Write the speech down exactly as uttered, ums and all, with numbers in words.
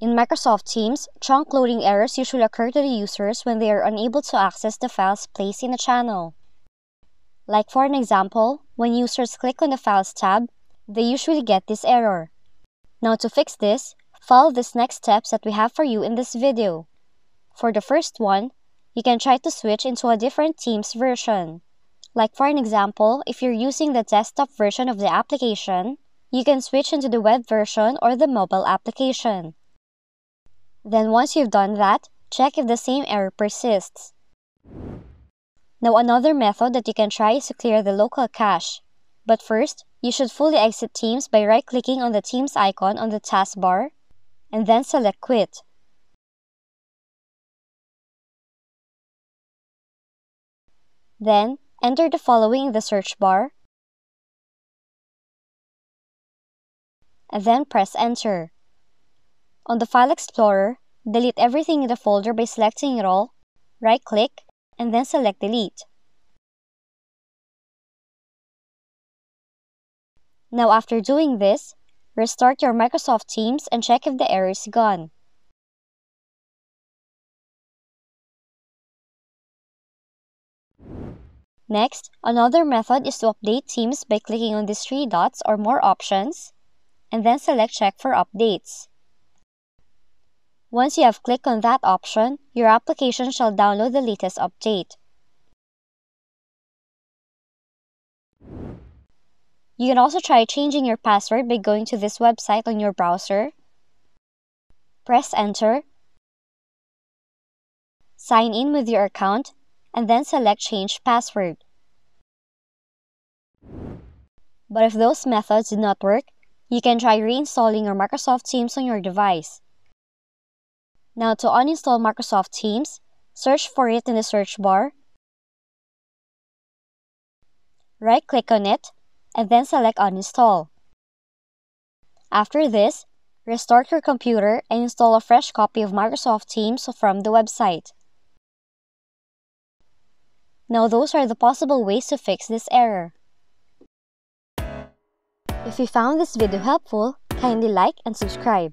In Microsoft Teams, chunk loading errors usually occur to the users when they are unable to access the files placed in a channel. Like for an example, when users click on the Files tab, they usually get this error. Now to fix this, follow these next steps that we have for you in this video. For the first one, you can try to switch into a different Teams version. Like for an example, if you're using the desktop version of the application, you can switch into the web version or the mobile application. Then once you've done that, check if the same error persists. Now another method that you can try is to clear the local cache. But first, you should fully exit Teams by right-clicking on the Teams icon on the taskbar, and then select Quit. Then, enter the following in the search bar, and then press Enter. On the File Explorer, delete everything in the folder by selecting it all, right-click, and then select Delete. Now after doing this, restart your Microsoft Teams and check if the error is gone. Next, another method is to update Teams by clicking on these three dots or more options, and then select Check for Updates. Once you have clicked on that option, your application shall download the latest update. You can also try changing your password by going to this website on your browser, press Enter, sign in with your account, and then select Change Password. But if those methods did not work, you can try reinstalling your Microsoft Teams on your device. Now to uninstall Microsoft Teams, search for it in the search bar, right-click on it, and then select Uninstall. After this, restart your computer and install a fresh copy of Microsoft Teams from the website. Now those are the possible ways to fix this error. If you found this video helpful, kindly like and subscribe.